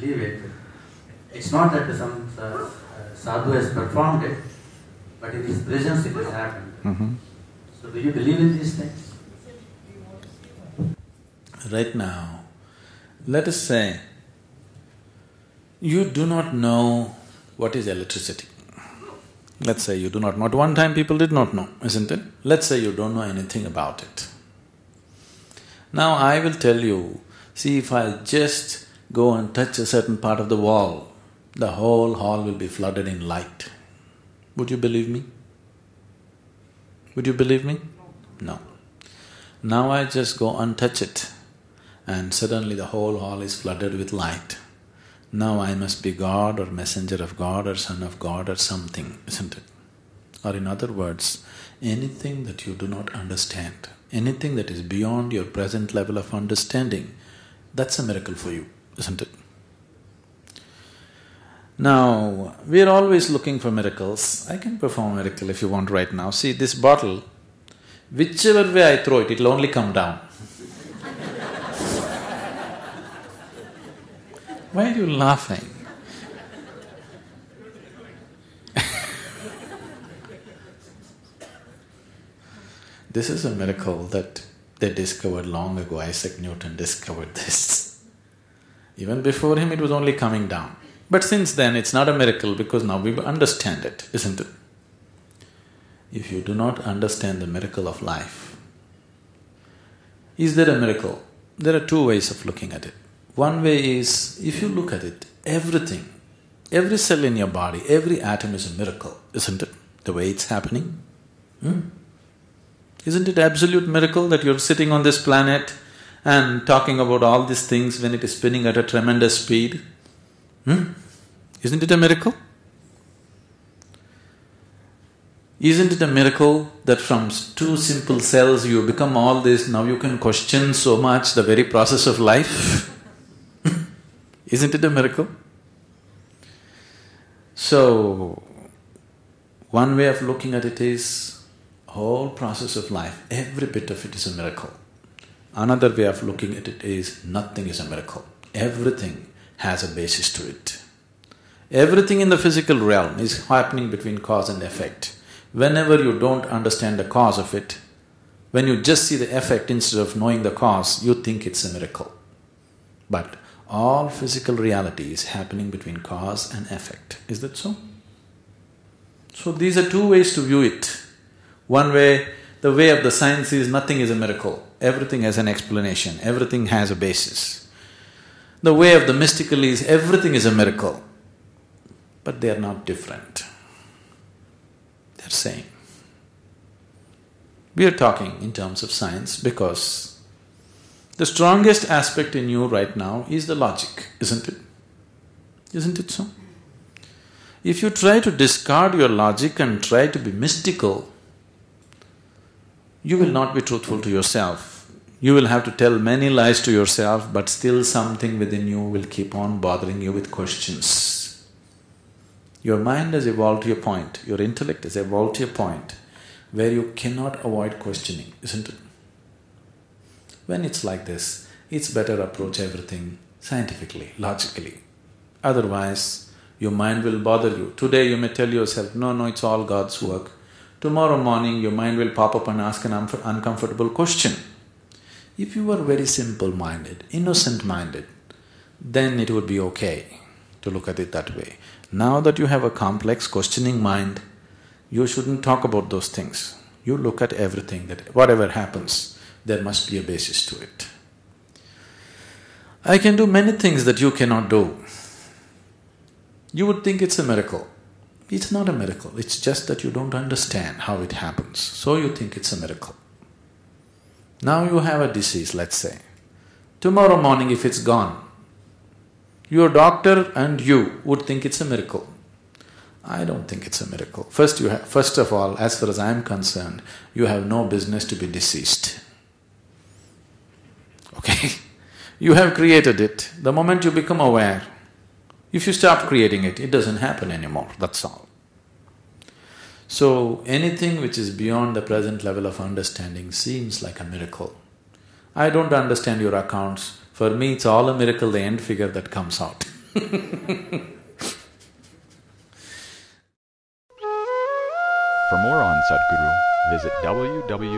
believe it. It's not that some sadhu has performed it, but in his presence it has happened. Mm-hmm. So do you believe in these things? Right now, let us say, you do not know what is electricity. Let's say you do not know. At one time people did not know, isn't it? Let's say you don't know anything about it. Now I will tell you, see, if I'll just go and touch a certain part of the wall, the whole hall will be flooded in light. Would you believe me? Would you believe me? No. Now I just go and touch it, and suddenly the whole hall is flooded with light. Now I must be God or messenger of God or son of God or something, isn't it? Or in other words, anything that you do not understand, anything that is beyond your present level of understanding, that's a miracle for you, isn't it? Now, we are always looking for miracles. I can perform a miracle if you want right now. See, this bottle, whichever way I throw it, it'll only come down. Why are you laughing? This is a miracle that they discovered long ago. Isaac Newton discovered this. Even before him, it was only coming down. But since then, it's not a miracle because now we understand it, isn't it? If you do not understand the miracle of life, is there a miracle? There are two ways of looking at it. One way is, if you look at it, everything, every cell in your body, every atom is a miracle, isn't it? The way it's happening. Isn't it an absolute miracle that you're sitting on this planet and talking about all these things when it is spinning at a tremendous speed? Isn't it a miracle? Isn't it a miracle that from two simple cells you become all this, now you can question so much the very process of life? Isn't it a miracle? So, one way of looking at it is, whole process of life, every bit of it is a miracle. Another way of looking at it is, nothing is a miracle. Everything has a basis to it. Everything in the physical realm is happening between cause and effect. Whenever you don't understand the cause of it, when you just see the effect instead of knowing the cause, you think it's a miracle. But all physical reality is happening between cause and effect. Is that so? So these are two ways to view it. One way, the way of the science is nothing is a miracle. Everything has an explanation, everything has a basis. The way of the mystical is everything is a miracle. But they are not different. They're same. We are talking in terms of science because the strongest aspect in you right now is the logic, isn't it? Isn't it so? If you try to discard your logic and try to be mystical, you will not be truthful to yourself. You will have to tell many lies to yourself, but still something within you will keep on bothering you with questions. Your mind has evolved to a point, your intellect has evolved to a point where you cannot avoid questioning, isn't it? When it's like this, it's better approach everything scientifically, logically. Otherwise, your mind will bother you. Today you may tell yourself, no, no, it's all God's work. Tomorrow morning your mind will pop up and ask an uncomfortable question. If you were very simple-minded, innocent-minded, then it would be okay to look at it that way. Now that you have a complex, questioning mind, you shouldn't talk about those things. You look at everything, that whatever happens, there must be a basis to it. I can do many things that you cannot do. You would think it's a miracle. It's not a miracle, it's just that you don't understand how it happens, so you think it's a miracle. Now you have a disease, let's say. Tomorrow morning if it's gone, your doctor and you would think it's a miracle. I don't think it's a miracle. First of all, as far as I'm concerned, you have no business to be deceased. Okay? You have created it. The moment you become aware, if you stop creating it, it doesn't happen anymore, that's all. So, anything which is beyond the present level of understanding seems like a miracle. I don't understand your accounts. For me, it's all a miracle, the end figure that comes out. For more on Sadhguru, visit www.ishafoundation.org.